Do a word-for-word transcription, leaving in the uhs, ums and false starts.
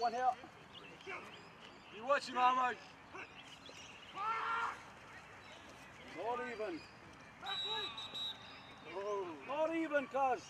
One help. You watch him, Armo. Not even. Oh. Not even, cuz.